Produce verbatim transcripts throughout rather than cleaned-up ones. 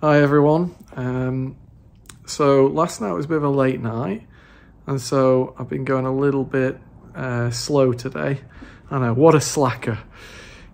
Hi everyone, um, so last night was a bit of a late night and so I've been going a little bit uh, slow today. I know, what a slacker,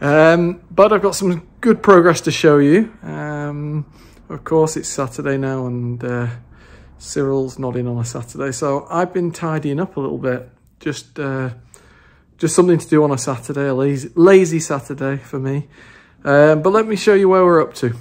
um, but I've got some good progress to show you. Um, of course it's Saturday now and uh, Cyril's not in on a Saturday, so I've been tidying up a little bit, just uh, just something to do on a Saturday, a lazy, lazy Saturday for me, um, but let me show you where we're up to.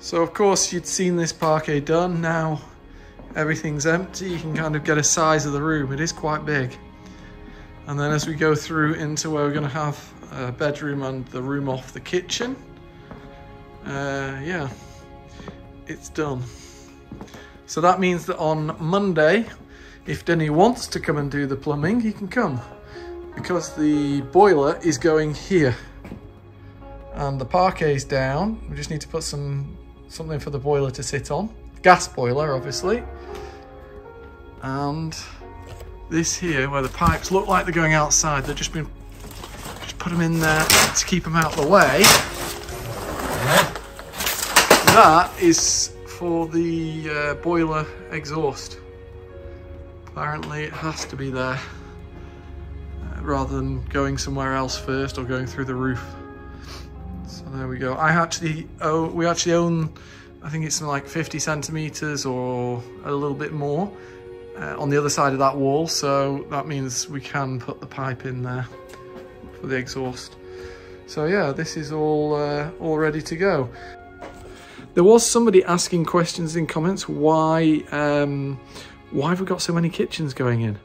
So of course you'd seen this parquet done, now everything's empty, you can kind of get a size of the room, it is quite big. And then as we go through into where we're going to have a bedroom and the room off the kitchen, uh, yeah, it's done. So that means that on Monday, if Denny wants to come and do the plumbing, he can come, because the boiler is going here and the parquet's down. We just need to put some something for the boiler to sit on. Gas boiler, obviously. And this here, where the pipes look like they're going outside, they've just been, just put them in there to keep them out of the way. That is for the uh, boiler exhaust. Apparently it has to be there, uh, rather than going somewhere else first or going through the roof. So there we go. I actually, oh, we actually own, I think it's like fifty centimeters or a little bit more uh, on the other side of that wall. So that means we can put the pipe in there for the exhaust. So yeah, this is all, uh, all ready to go. There was somebody asking questions in comments. Why, um, why have we got so many kitchens going in?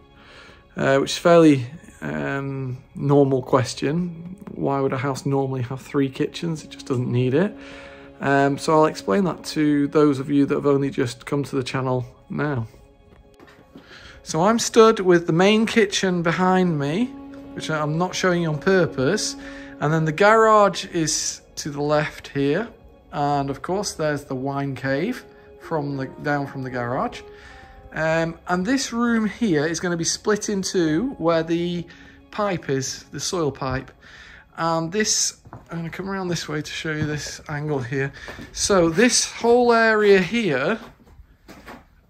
Uh, which is fairly um, normal question. Why would a house normally have three kitchens? It just doesn't need it. Um, so I'll explain that to those of you that have only just come to the channel now. So I'm stood with the main kitchen behind me, which I'm not showing you on purpose. And then the garage is to the left here. And of course, there's the wine cave from the down from the garage. Um, and this room here is going to be split into where the pipe is, the soil pipe. And this, I'm going to come around this way to show you this angle here. So this whole area here,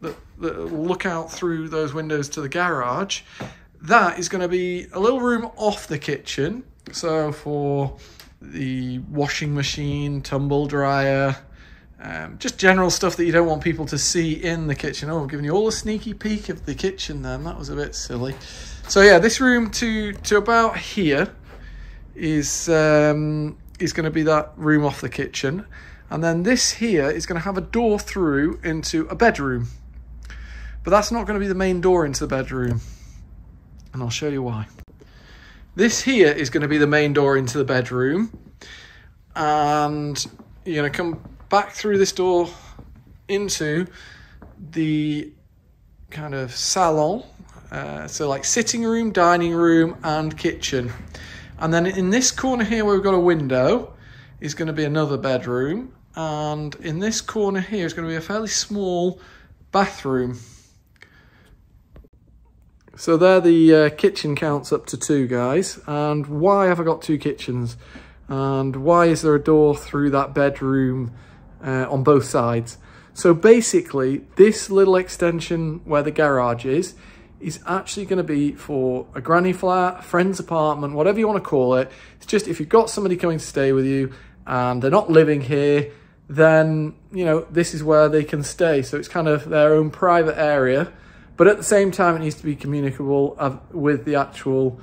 that, that look out through those windows to the garage, that is going to be a little room off the kitchen. So for the washing machine, tumble dryer, um, just general stuff that you don't want people to see in the kitchen. Oh, I've given you all a sneaky peek of the kitchen then. That was a bit silly. So yeah, this room to, to about here is um is going to be that room off the kitchen, and then this here is going to have a door through into a bedroom, but that's not going to be the main door into the bedroom, and I'll show you why. This here is going to be the main door into the bedroom, and you're going to come back through this door into the kind of salon, uh, so like sitting room, dining room and kitchen. And then in this corner here where we've got a window is going to be another bedroom. And in this corner here is going to be a fairly small bathroom. So there the uh, kitchen counts up to two, guys. And why have I got two kitchens? And why is there a door through that bedroom uh, on both sides? So basically, this little extension where the garage is, is actually going to be for a granny flat, a friend's apartment, whatever you want to call it. It's just if you've got somebody coming to stay with you and they're not living here, then, you know, this is where they can stay. So it's kind of their own private area, but at the same time, it needs to be communicable with the actual,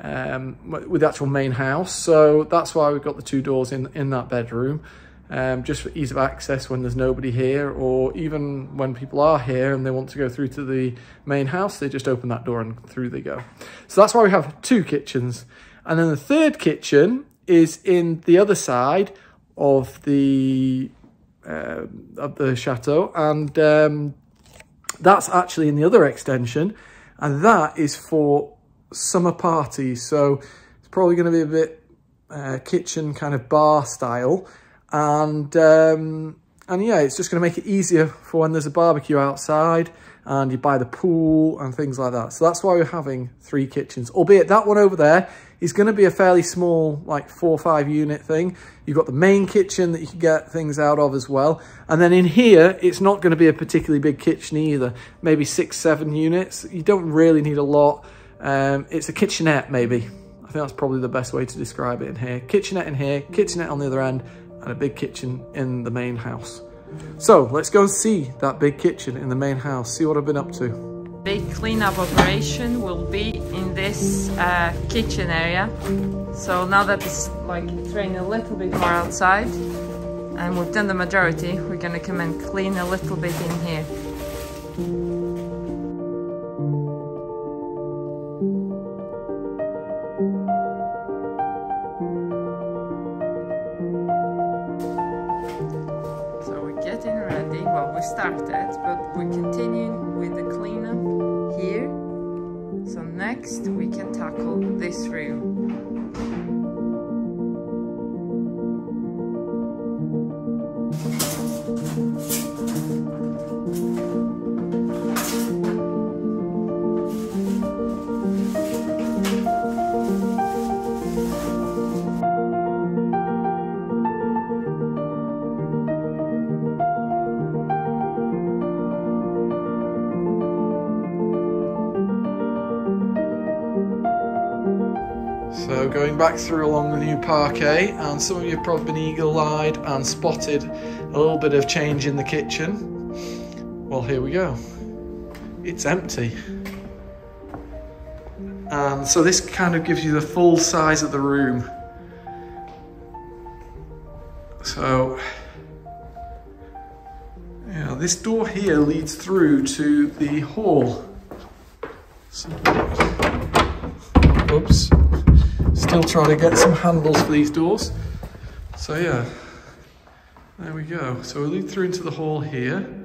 um, with the actual main house. So that's why we've got the two doors in, in that bedroom, um, just for ease of access when there's nobody here, or even when people are here and they want to go through to the main house, they just open that door and through they go. So that's why we have two kitchens. And then the third kitchen is in the other side of the uh, of the chateau, and um, that's actually in the other extension, And that is for summer parties. So it's probably going to be a bit uh, kitchen kind of bar style. And, um, and yeah, it's just going to make it easier for when there's a barbecue outside and you buy the pool and things like that. So that's why we're having three kitchens, albeit that one over there is going to be a fairly small, like four or five unit thing. You've got the main kitchen that you can get things out of as well. And then in here, it's not going to be a particularly big kitchen either. Maybe six, seven units. You don't really need a lot. Um, it's a kitchenette, maybe. I think that's probably the best way to describe it in here. Kitchenette in here, kitchenette on the other end, and a big kitchen in the main house. So let's go and see that big kitchen in the main house, see what I've been up to. The cleanup operation will be in this uh, kitchen area. So now that it's like it's raining a little bit more outside and we've done the majority, we're gonna come and clean a little bit in here. So we're getting ready, well we started, but we're continuing with the cleanup. Here. So next we can tackle this room. So going back through along the new parquet, and some of you have probably been eagle-eyed and spotted a little bit of change in the kitchen. Well, here we go. It's empty. And so this kind of gives you the full size of the room. So, yeah, this door here leads through to the hall. So, oops. Still trying to get some handles for these doors. So yeah, there we go. So we'll lead through into the hall here and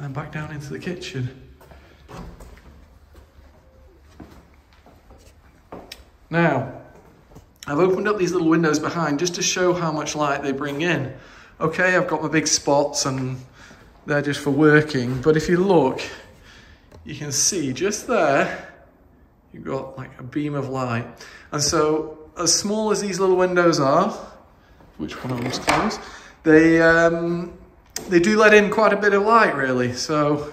then back down into the kitchen. Now, I've opened up these little windows behind just to show how much light they bring in. Okay, I've got my big spots and they're just for working, but if you look, you can see just there, you've got like a beam of light. And so as small as these little windows are, which one of them's closed, they, um, they do let in quite a bit of light really. So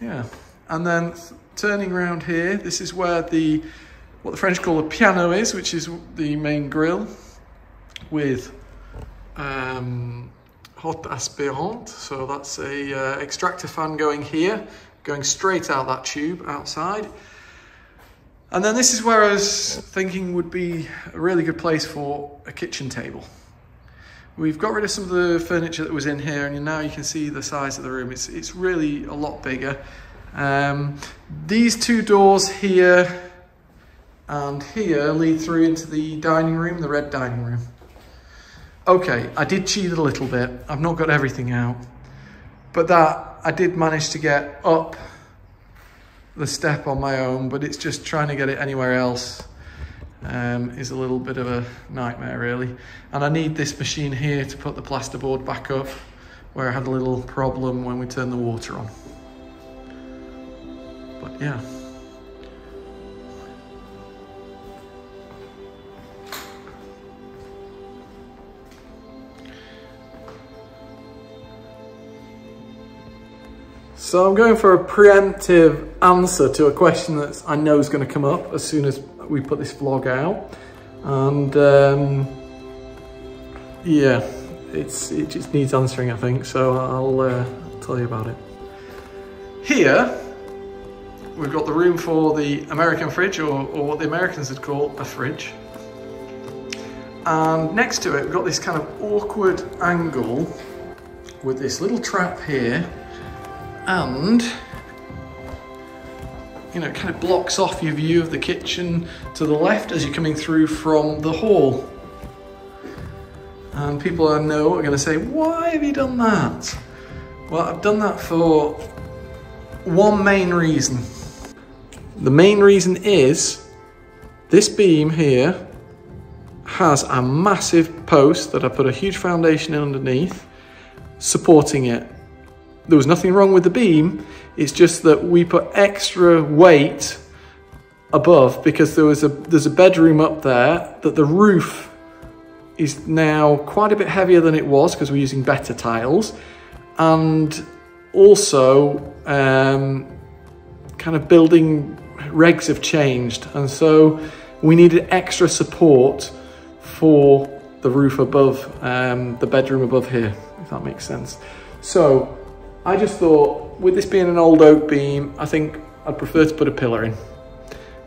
yeah. And then turning around here, this is where the, what the French call the piano is, which is the main grill with um, hot aspirante. So that's a uh, extractor fan going here, going straight out that tube outside. And then this is where I was thinking would be a really good place for a kitchen table. We've got rid of some of the furniture that was in here, and now you can see the size of the room. It's, it's really a lot bigger. Um, these two doors here and here lead through into the dining room, the red dining room. Okay, I did cheat a little bit. I've not got everything out, but that I did manage to get up the step on my own, but it's just trying to get it anywhere else um, is a little bit of a nightmare really. And I need this machine here to put the plasterboard back up where I had a little problem when we turned the water on. But yeah. So I'm going for a preemptive answer to a question that I know is going to come up as soon as we put this vlog out. And um, yeah, it's, it just needs answering, I think. So I'll uh, tell you about it. Here, we've got the room for the American fridge, or, or what the Americans would call a fridge. And next to it, we've got this kind of awkward angle with this little trap here. And, you know, it kind of blocks off your view of the kitchen to the left as you're coming through from the hall. And people I know are going to say, why have you done that? Well, I've done that for one main reason. The main reason is this beam here has a massive post that I put a huge foundation in underneath supporting it. There was nothing wrong with the beam, it's just that we put extra weight above because there was a there's a bedroom up there that the roof is now quite a bit heavier than it was because we're using better tiles, and also um, kind of building regs have changed, and so we needed extra support for the roof above, um, the bedroom above here, if that makes sense. So I just thought, with this being an old oak beam, I think I'd prefer to put a pillar in.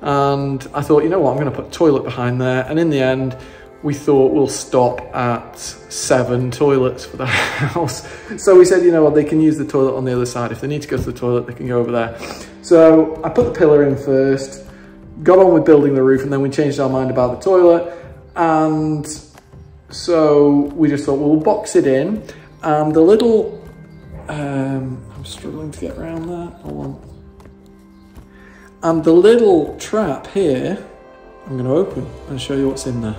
And I thought, you know what, I'm going to put a toilet behind there, and in the end we thought we'll stop at seven toilets for the house. So we said, you know what, they can use the toilet on the other side. If they need to go to the toilet, they can go over there. So I put the pillar in first, got on with building the roof, and then we changed our mind about the toilet. And so we just thought, well, we'll box it in. And the little, um, I'm struggling to get around that, hold on. And the little trap here, I'm gonna open and show you what's in there.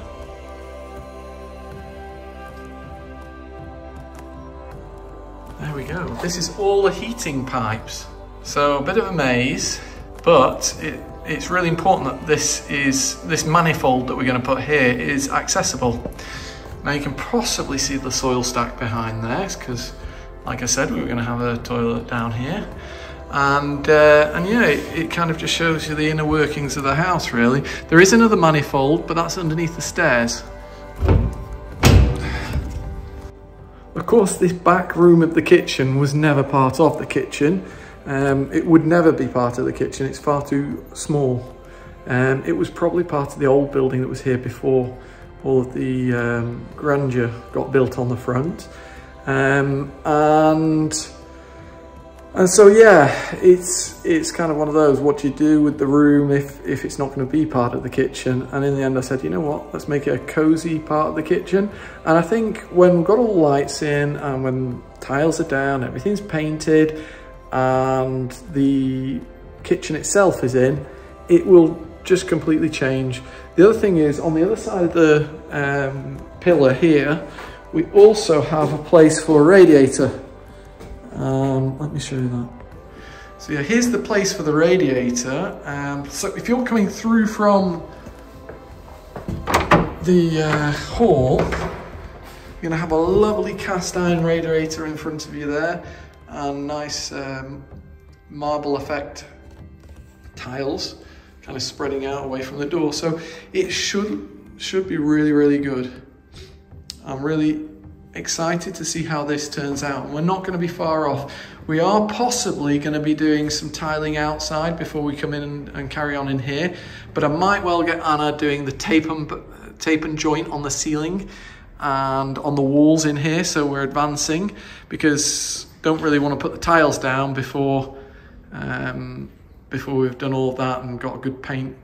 There we go. This is all the heating pipes. So a bit of a maze, but it, it's really important that this is this manifold that we're going to put here is accessible. Now you can possibly see the soil stack behind there, because like I said, we were going to have a toilet down here. And, uh, and yeah, it, it kind of just shows you the inner workings of the house, really. There is another manifold, but that's underneath the stairs. Of course, this back room of the kitchen was never part of the kitchen. Um, it would never be part of the kitchen, it's far too small. Um, it was probably part of the old building that was here before all of the um, grandeur got built on the front. Um, and, and so yeah, it's, it's kind of one of those, what do you do with the room if, if it's not going to be part of the kitchen? And in the end I said, you know what, let's make it a cosy part of the kitchen. And I think when we've got all the lights in and when tiles are down, everything's painted and the kitchen itself is in, it will just completely change. The other thing is, on the other side of the um, pillar here, we also have a place for a radiator. Um, let me show you that. So yeah, here's the place for the radiator. Um, so if you're coming through from the uh, hall, you're gonna have a lovely cast iron radiator in front of you there, and nice um, marble effect tiles kind of spreading out away from the door. So it should, should be really, really good. I'm really excited to see how this turns out. We're not going to be far off. We are possibly going to be doing some tiling outside before we come in and carry on in here, but I might well get Anna doing the tape and, tape and joint on the ceiling and on the walls in here, so we're advancing, because don't really want to put the tiles down before um, before we've done all of that and got a good paint.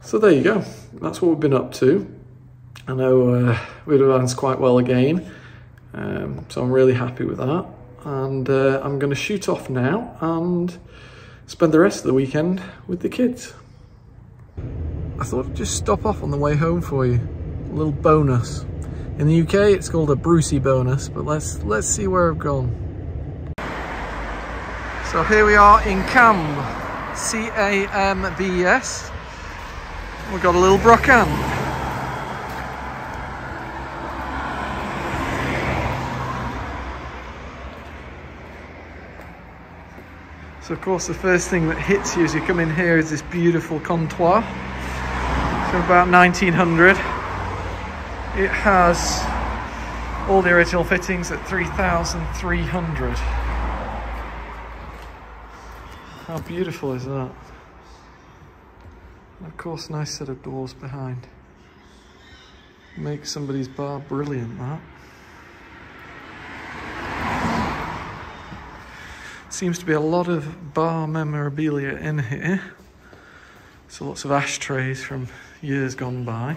So there you go, that's what we've been up to. I know uh, we've advanced quite well again, um, so I'm really happy with that. And uh, I'm going to shoot off now and spend the rest of the weekend with the kids. I thought I'd just stop off on the way home for you, a little bonus. In the U K, it's called a Brucey bonus, but let's let's see where I've gone. So here we are in Cambes, C A M B E S. We've got a little brocante. So of course, the first thing that hits you as you come in here is this beautiful comptoir from about nineteen hundred. It has all the original fittings at three thousand three hundred. How beautiful is that? And of course, nice set of doors behind. Makes somebody's bar brilliant, that. Seems to be a lot of bar memorabilia in here. So lots of ashtrays from years gone by.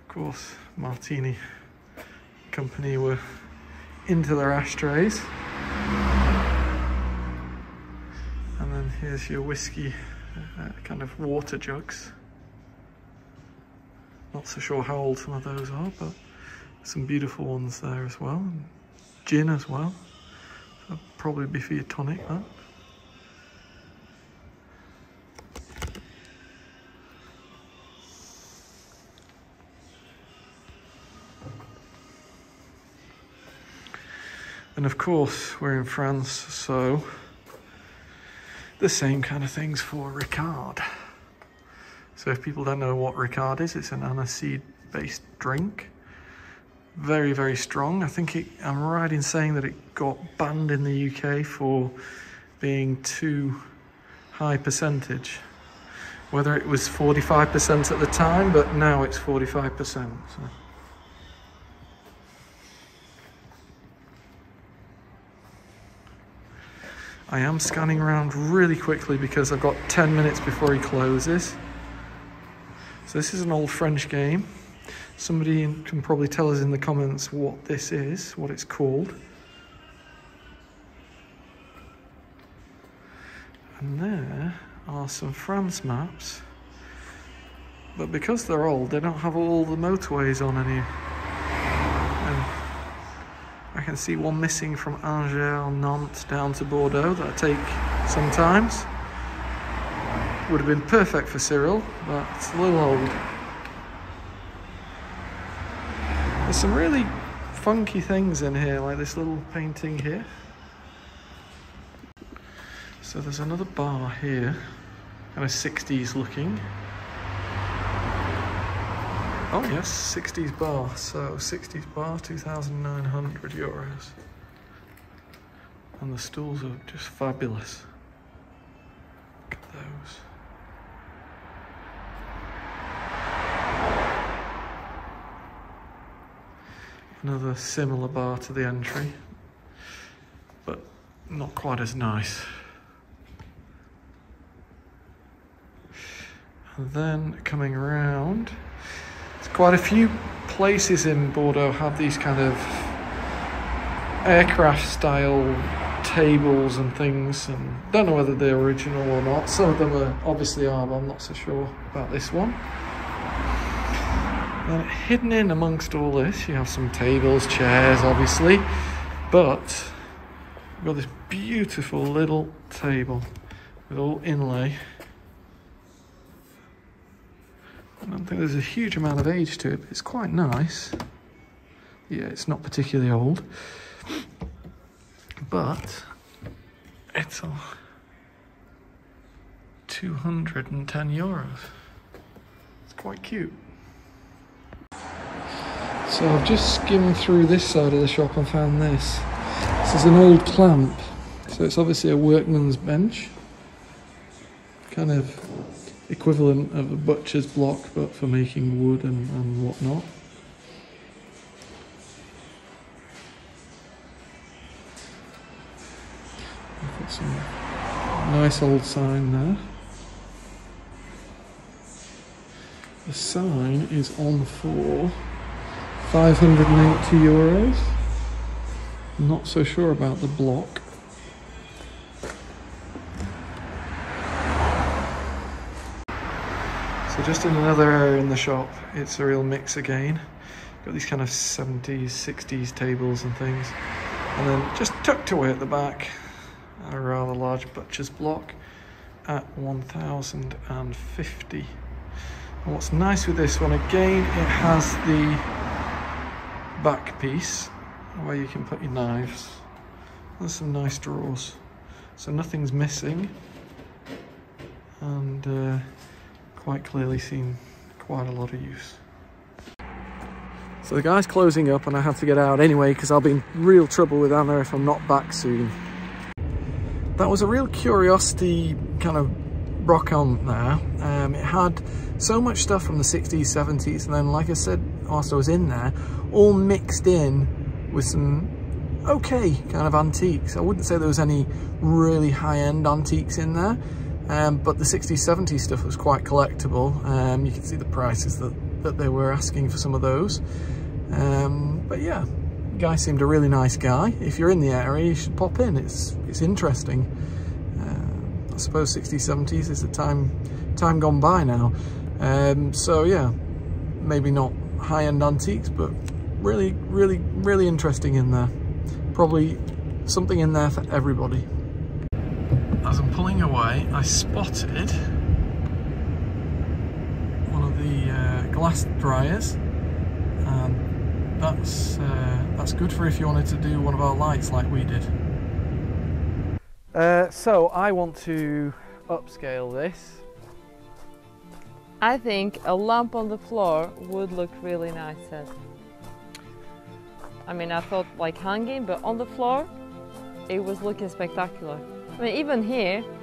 Of course, Martini Company were into their ashtrays. And then here's your whiskey uh, kind of water jugs. Not so sure how old some of those are, but some beautiful ones there as well. And gin as well. That'd probably be for your tonic, that. And of course, we're in France, so the same kind of things for Ricard. So if people don't know what Ricard is, it's an aniseed-based drink. Very, very strong. I think it, I'm right in saying that it got banned in the U K for being too high percentage. Whether it was forty-five percent at the time, but now it's forty-five percent. So. I am scanning around really quickly because I've got ten minutes before he closes. So this is an old French game. Somebody can probably tell us in the comments what this is, what it's called. And there are some France maps. But because they're old, they don't have all the motorways on any. I can see one missing from Angers, Nantes, down to Bordeaux that I take sometimes. Would have been perfect for Cyril, but it's a little old. There's some really funky things in here, like this little painting here. So there's another bar here, kind of sixties looking. Oh yes, sixties bar, so sixties bar, two thousand nine hundred euros. And the stools are just fabulous. Look at those. Another similar bar to the entry, but not quite as nice. And then coming around, quite a few places in Bordeaux have these kind of aircraft style tables and things, and don't know whether they're original or not. Some of them are, obviously are, but I'm not so sure about this one. And hidden in amongst all this you have some tables, chairs obviously, but you've got this beautiful little table with all inlay. I don't think there's a huge amount of age to it, but it's quite nice. Yeah, it's not particularly old, but it's all two hundred and ten euros. It's quite cute. So I've just skimmed through this side of the shop and found this. This is an old clamp. So it's obviously a workman's bench. Kind of equivalent of a butcher's block, but for making wood and, and whatnot. I've got some nice old sign there. The sign is on for five hundred and eighty euros. Not so sure about the block. So just in another area in the shop, it's a real mix again. Got these kind of seventies, sixties tables and things. And then just tucked away at the back, a rather large butcher's block at one thousand and fifty. And what's nice with this one, again, it has the back piece where you can put your knives. There's some nice drawers. So nothing's missing. And uh, quite clearly seen quite a lot of use. So the guy's closing up and I have to get out anyway because I'll be in real trouble with Anna if I'm not back soon. That was a real curiosity kind of brocante there. Um, it had so much stuff from the sixties, seventies, and then like I said whilst I was in there, all mixed in with some okay kind of antiques. I wouldn't say there was any really high-end antiques in there. Um, but the sixties, seventies stuff was quite collectible. Um, you can see the prices that, that they were asking for some of those. Um, but yeah, the guy seemed a really nice guy. If you're in the area, you should pop in. It's, it's interesting. Uh, I suppose sixties, seventies is the time time gone by now. Um, so yeah, maybe not high-end antiques, but really, really, really interesting in there. Probably something in there for everybody. As I'm pulling away, I spotted one of the uh, glass dryers, and that's uh, that's good for if you wanted to do one of our lights like we did. Uh, so I want to upscale this. I think a lamp on the floor would look really nice. I mean, I thought like hanging, but on the floor, it was looking spectacular. I mean, even here,